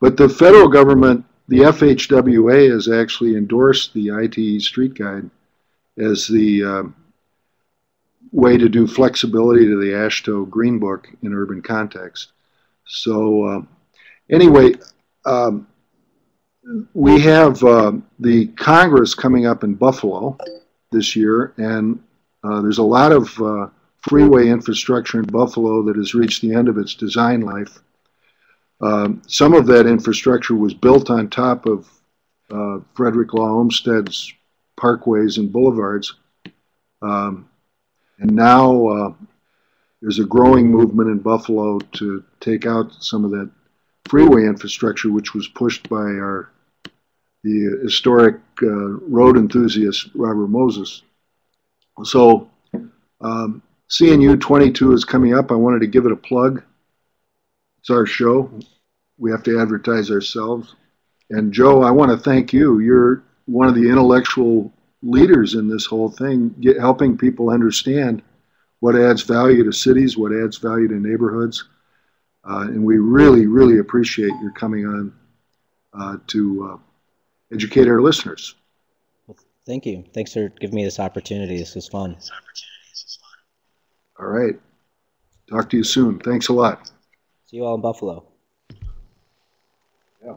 But the federal government, the FHWA, has actually endorsed the ITE Street Guide as the way to do flexibility to the AASHTO Green Book in urban context. So anyway, we have the Congress coming up in Buffalo this year, and there's a lot of freeway infrastructure in Buffalo that has reached the end of its design life. Some of that infrastructure was built on top of Frederick Law Olmsted's parkways and boulevards, and now there's a growing movement in Buffalo to take out some of that freeway infrastructure, which was pushed by the historic road enthusiast Robert Moses. So CNU 22 is coming up. I wanted to give it a plug. It's our show. We have to advertise ourselves. And Joe, I want to thank you. You're one of the intellectual leaders in this whole thing, helping people understand what adds value to cities, what adds value to neighborhoods. And we really, really appreciate your coming on to educate our listeners. Well, thank you. Thanks for giving me this opportunity. This was fun. All right. Talk to you soon. Thanks a lot. See you all in Buffalo. Yeah.